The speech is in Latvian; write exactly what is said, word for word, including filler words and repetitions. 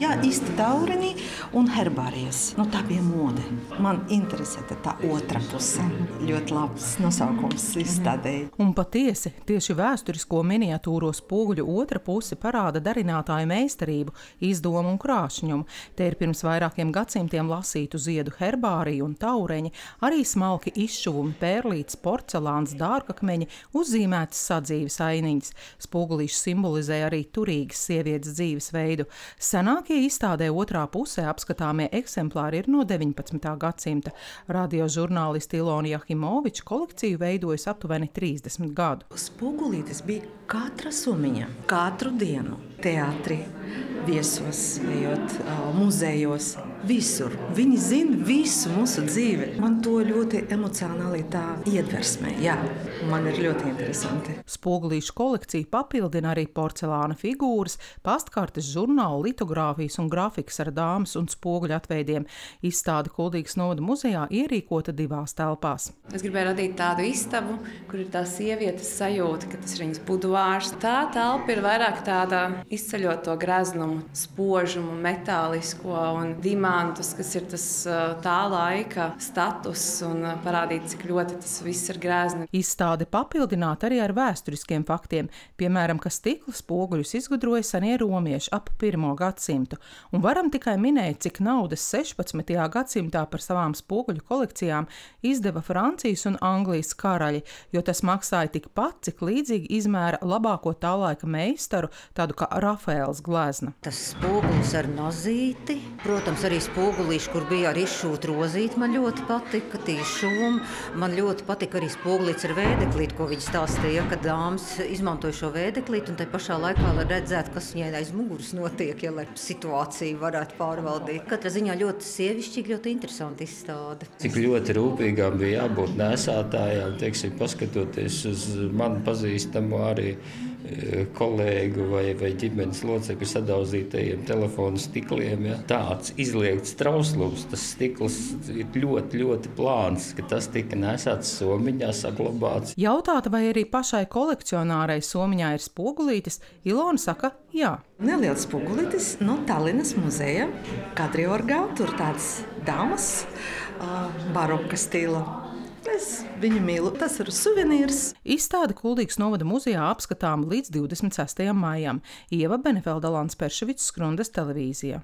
Jā, īsti tauriņi un herbārijas. Nu, tā bija mode. Man interesēta tā otra puse. Ļoti labs nosaukums izstādēja. Un patiesi, tieši vēsturisko miniatūro spoguļu otra puse parāda darinātāju meistarību, izdomu un krāšņumu. Te ir pirms vairākiem gadsimtiem lasītu ziedu herbāriju un taureņi, arī smalki izšuvumi, pērlītes, porcelāns, dārgakmeņi, uzzīmētas sadzīves ainiņas. Spogulīši simbolizē arī turīgas sievietes dzīves veidu. Senāk Tie izstādē otrā pusē apskatāmie eksemplāri ir no deviņpadsmitā gadsimta. Radiožurnālisti Iloni Jahimovičs kolekciju veidojas aptuveni trīsdesmit gadu. Spogulītes bija katra sumiņa, katru dienu. Teātri, viesos, ejot muzejos, visur. Viņi zina visu mūsu dzīvi. Man to ļoti emocionāli tā iedversmē, jā. Man ir ļoti interesanti. Spogulīšu kolekciju papildina arī porcelāna figūras, pastkartes, žurnālu, litogrāfijas un grafikas ar dāmas un spoguļu atveidiem. Izstāde Kuldīgas novada muzejā ierīkota divās telpās. Es gribēju radīt tādu istabu, kur ir tā sievietes sajūta, ka tas ir viņas buduārs. Tā telpa ir vairāk tāda izceļot to graznumu, spožumu, metālisko un dimantus, kas ir tas tā laika status un parādīt, cik ļoti tas viss ir grazni. Izstāde papildināta arī ar vēsturiskiem faktiem, piemēram, ka stikla spoguļus izgudroja senie romieši ap pirmo gadsimtu. Un varam tikai minēt, cik naudas sešpadsmitajā gadsimtā par savām spoguļu kolekcijām izdeva Francijas un Anglijas karaļi, jo tas maksāja tikpat, cik līdzīgi izmēra labāko tā laika meistaru, tādu kā Rafaēlas glezna. Tas spogulis ar nozīti, protams, arī spogulīši, kur bija ar izšūtu rozīti, man ļoti patika, tiešām. Man ļoti patika arī spogulīts ar vēdeklīti, ko viņa stāstīja, ka dāmas izmantoja šo vēdeklīti un tai pašā laikā, lai redzētu, kas viņai aiz muguras notiek, ja lai situāciju varētu pārvaldīt. Katrā ziņā ļoti sievišķīgi, ļoti interesanti izstāde. Cik ļoti rūpīgām bija jābūt nesātājām, teiksim, paskatoties uz manu pazīstamu arī kolēgu vai, vai ģimenes locekļu sadauzītajiem telefonu stikliem. Ja. Tāds izliekts trauslums, tas stikls ir ļoti, ļoti plāns, ka tas tika nesāts somiņā, saglabāts. Jautāta, vai arī pašai kolekcionārai somiņā ir spogulītes, Ilona saka jā. Neliels spogulītes no Talinas muzeja, Kadriorgā, tur tāds dāmas, baroka stila. Es viņu mīlu. Tas ir suvenīrs. Izstāde Kuldīgas novada muzejā apskatām līdz divdesmit sestajam maijam. Ieva Benefeldalāns Perševicis, Skrundes televīzija.